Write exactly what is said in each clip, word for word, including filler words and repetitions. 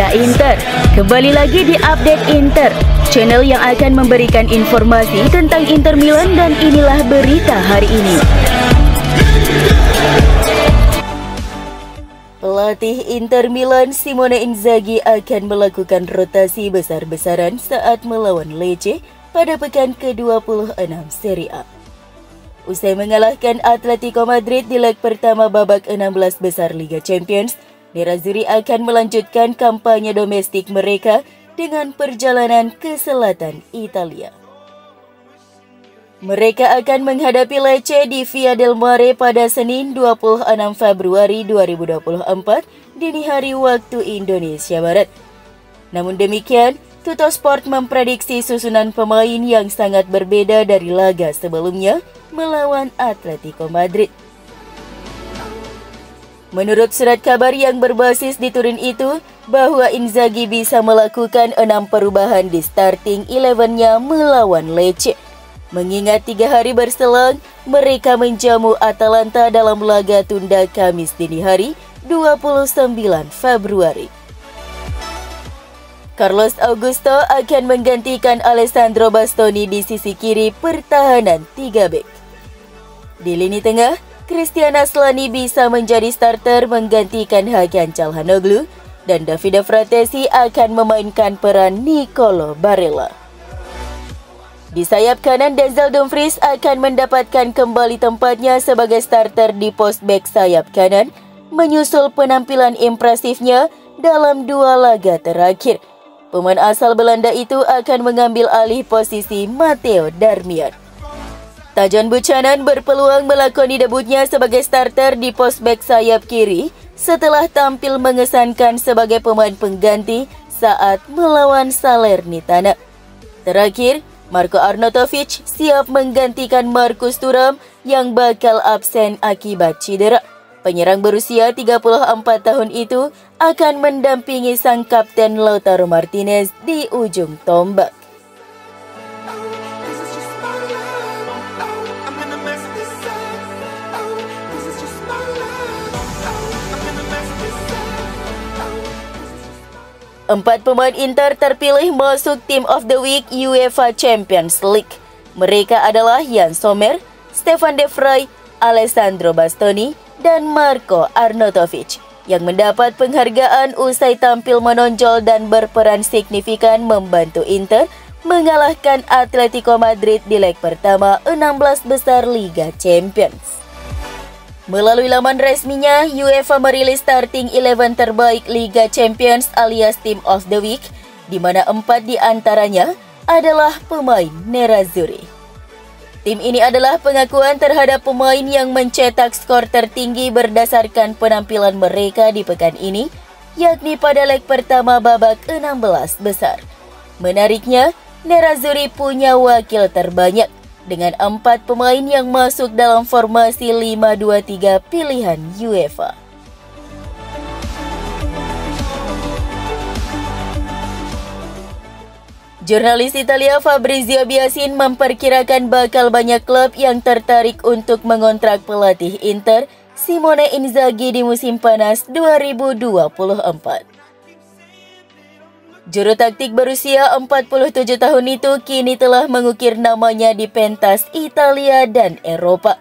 Gaza Inter. Kembali lagi di Update Inter, channel yang akan memberikan informasi tentang Inter Milan, dan inilah berita hari ini. Pelatih Inter Milan Simone Inzaghi akan melakukan rotasi besar-besaran saat melawan Lecce pada pekan ke dua puluh enam Serie A. Usai mengalahkan Atletico Madrid di leg pertama babak enam belas besar Liga Champions, Nerazzurri akan melanjutkan kampanye domestik mereka dengan perjalanan ke selatan Italia. Mereka akan menghadapi Lecce di Via del Mare pada Senin dua puluh enam Februari dua ribu dua puluh empat dini hari waktu Indonesia Barat. Namun demikian, Tuttosport memprediksi susunan pemain yang sangat berbeda dari laga sebelumnya melawan Atletico Madrid. Menurut surat kabar yang berbasis di Turin itu, bahwa Inzaghi bisa melakukan enam perubahan di starting eleven-nya melawan Lecce. Mengingat tiga hari berselang, mereka menjamu Atalanta dalam laga tunda Kamis dini hari dua puluh sembilan Februari. Carlos Augusto akan menggantikan Alessandro Bastoni di sisi kiri pertahanan tiga bek. Di lini tengah, Cristian Asllani bisa menjadi starter menggantikan Hakan Calhanoglu, dan Davide Fratesi akan memainkan peran Nicolo Barella. Di sayap kanan, Denzel Dumfries akan mendapatkan kembali tempatnya sebagai starter di pos bek sayap kanan, menyusul penampilan impresifnya dalam dua laga terakhir. Pemain asal Belanda itu akan mengambil alih posisi Matteo Darmian. Tajon Buchanan berpeluang melakoni debutnya sebagai starter di pos bek sayap kiri setelah tampil mengesankan sebagai pemain pengganti saat melawan Salernitana. Terakhir, Marko Arnautović siap menggantikan Markus Thuram yang bakal absen akibat cedera. Penyerang berusia tiga puluh empat tahun itu akan mendampingi sang kapten Lautaro Martinez di ujung tombak. Empat pemain Inter terpilih masuk Team of the Week UEFA Champions League. Mereka adalah Jan Sommer, Stefan de Vrij, Alessandro Bastoni, dan Marko Arnautović yang mendapat penghargaan usai tampil menonjol dan berperan signifikan membantu Inter mengalahkan Atletico Madrid di leg pertama enam belas besar Liga Champions. Melalui laman resminya, UEFA merilis starting eleven terbaik Liga Champions alias Team of the Week, di mana empat di antaranya adalah pemain Nerazzurri. Tim ini adalah pengakuan terhadap pemain yang mencetak skor tertinggi berdasarkan penampilan mereka di pekan ini, yakni pada leg pertama babak enam belas besar. Menariknya, Nerazzurri punya wakil terbanyak, dengan empat pemain yang masuk dalam formasi lima dua tiga pilihan UEFA. Jurnalis Italia Fabrizio Biasin memperkirakan bakal banyak klub yang tertarik untuk mengontrak pelatih Inter Simone Inzaghi di musim panas dua ribu dua puluh empat. Juru taktik berusia empat puluh tujuh tahun itu kini telah mengukir namanya di pentas Italia dan Eropa.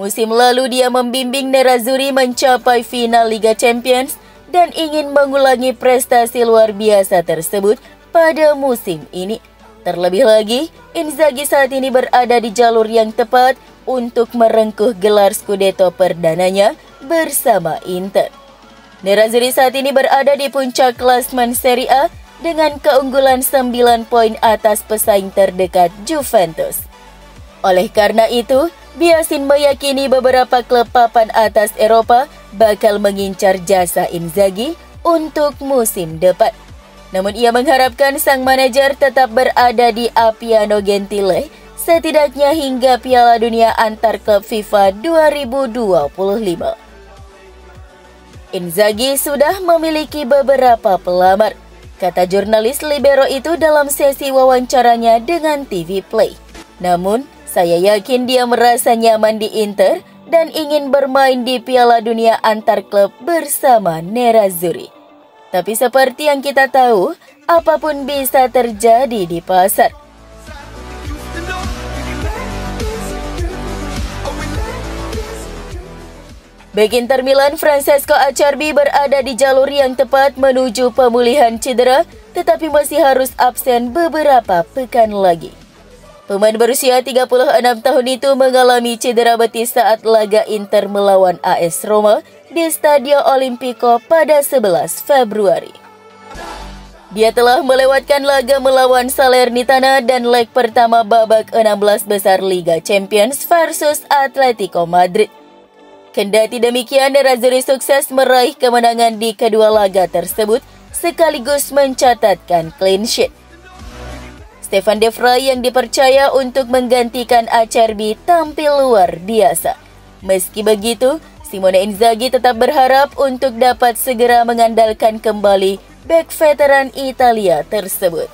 Musim lalu dia membimbing Nerazzurri mencapai final Liga Champions dan ingin mengulangi prestasi luar biasa tersebut pada musim ini. Terlebih lagi, Inzaghi saat ini berada di jalur yang tepat untuk merengkuh gelar Scudetto perdananya bersama Inter. Nerazzurri saat ini berada di puncak klasemen Serie A dengan keunggulan sembilan poin atas pesaing terdekat Juventus. Oleh karena itu, Biasin meyakini beberapa klub papan atas Eropa bakal mengincar jasa Inzaghi untuk musim depan. Namun ia mengharapkan sang manajer tetap berada di Appiano Gentile setidaknya hingga Piala Dunia Antar Klub FIFA dua ribu dua puluh lima. Inzaghi sudah memiliki beberapa pelamar, kata jurnalis Libero itu dalam sesi wawancaranya dengan T V Play. Namun, saya yakin dia merasa nyaman di Inter dan ingin bermain di Piala Dunia antar klub bersama Nerazzurri. Tapi seperti yang kita tahu, apapun bisa terjadi di pasar. Bek Inter Milan Francesco Acerbi berada di jalur yang tepat menuju pemulihan cedera, tetapi masih harus absen beberapa pekan lagi. Pemain berusia tiga puluh enam tahun itu mengalami cedera betis saat laga Inter melawan A S Roma di Stadio Olimpico pada sebelas Februari. Dia telah melewatkan laga melawan Salernitana dan leg pertama babak enam belas besar Liga Champions versus Atletico Madrid. Kendati demikian, Nerazzurri sukses meraih kemenangan di kedua laga tersebut sekaligus mencatatkan clean sheet. Stefan de Vrij yang dipercaya untuk menggantikan Acerbi tampil luar biasa. Meski begitu, Simone Inzaghi tetap berharap untuk dapat segera mengandalkan kembali bek veteran Italia tersebut.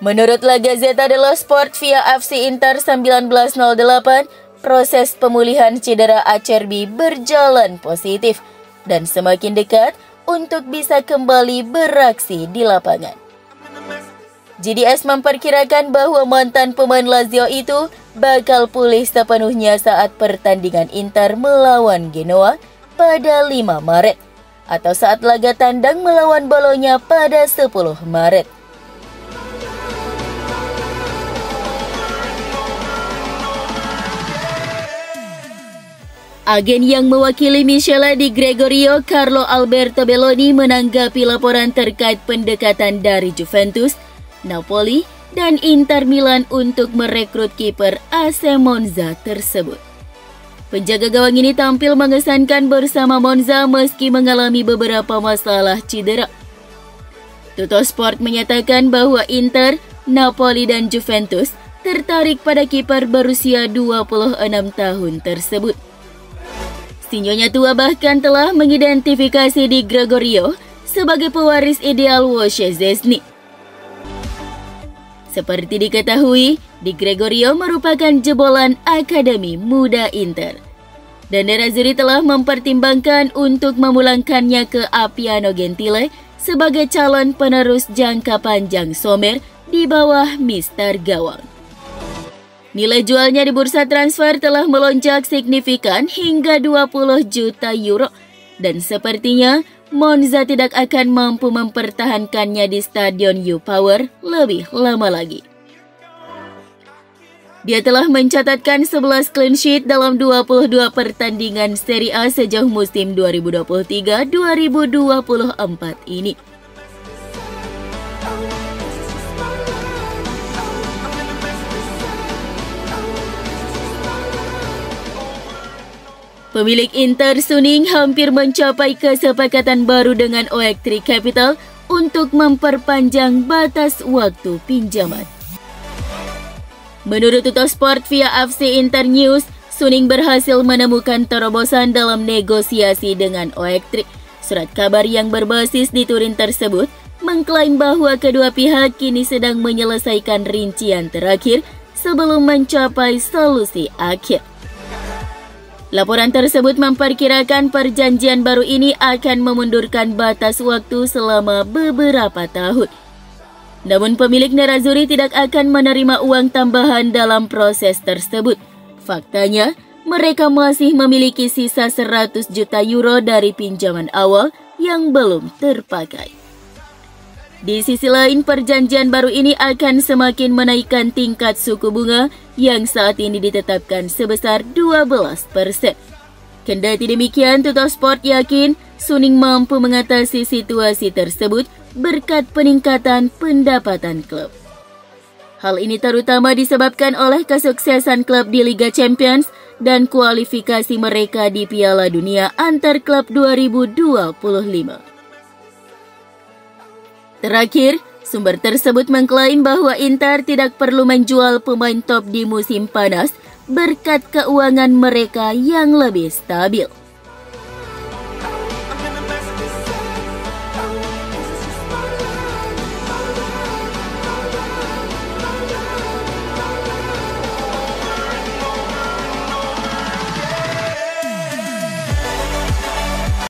Menurut La Gazzetta dello Sport via F C Inter seribu sembilan ratus delapan, proses pemulihan cedera Acerbi berjalan positif dan semakin dekat untuk bisa kembali beraksi di lapangan. J D S memperkirakan bahwa mantan pemain Lazio itu bakal pulih sepenuhnya saat pertandingan Inter melawan Genoa pada lima Maret atau saat laga tandang melawan Bologna pada sepuluh Maret. Agen yang mewakili Michele di Gregorio, Carlo Alberto Belloni, menanggapi laporan terkait pendekatan dari Juventus, Napoli, dan Inter Milan untuk merekrut kiper A C Monza tersebut. Penjaga gawang ini tampil mengesankan bersama Monza meski mengalami beberapa masalah cedera. Tuttosport menyatakan bahwa Inter, Napoli, dan Juventus tertarik pada kiper berusia dua puluh enam tahun tersebut. Sinyonya tua bahkan telah mengidentifikasi di Gregorio sebagai pewaris ideal Wojciechny. Seperti diketahui, di Gregorio merupakan jebolan Akademi Muda Inter. Dan Nerazzurri telah mempertimbangkan untuk memulangkannya ke Appiano Gentile sebagai calon penerus jangka panjang Sommer di bawah Mister Gawang. Nilai jualnya di bursa transfer telah melonjak signifikan hingga dua puluh juta euro dan sepertinya Monza tidak akan mampu mempertahankannya di Stadion U Power lebih lama lagi. Dia telah mencatatkan sebelas clean sheet dalam dua puluh dua pertandingan Serie A sejauh musim dua ribu dua puluh tiga dua ribu dua puluh empat ini. Pemilik Inter Suning hampir mencapai kesepakatan baru dengan Oektri Capital untuk memperpanjang batas waktu pinjaman. Menurut Tuttosport via F C Inter News, Suning berhasil menemukan terobosan dalam negosiasi dengan Oektri. Surat kabar yang berbasis di Turin tersebut mengklaim bahwa kedua pihak kini sedang menyelesaikan rincian terakhir sebelum mencapai solusi akhir. Laporan tersebut memperkirakan perjanjian baru ini akan memundurkan batas waktu selama beberapa tahun. Namun pemilik Nerazzurri tidak akan menerima uang tambahan dalam proses tersebut. Faktanya, mereka masih memiliki sisa seratus juta euro dari pinjaman awal yang belum terpakai. Di sisi lain, perjanjian baru ini akan semakin menaikkan tingkat suku bunga yang saat ini ditetapkan sebesar dua belas persen. Kendati demikian, Tuttosport yakin Suning mampu mengatasi situasi tersebut berkat peningkatan pendapatan klub. Hal ini terutama disebabkan oleh kesuksesan klub di Liga Champions dan kualifikasi mereka di Piala Dunia antar klub dua ribu dua puluh lima. Terakhir, sumber tersebut mengklaim bahwa Inter tidak perlu menjual pemain top di musim panas berkat keuangan mereka yang lebih stabil.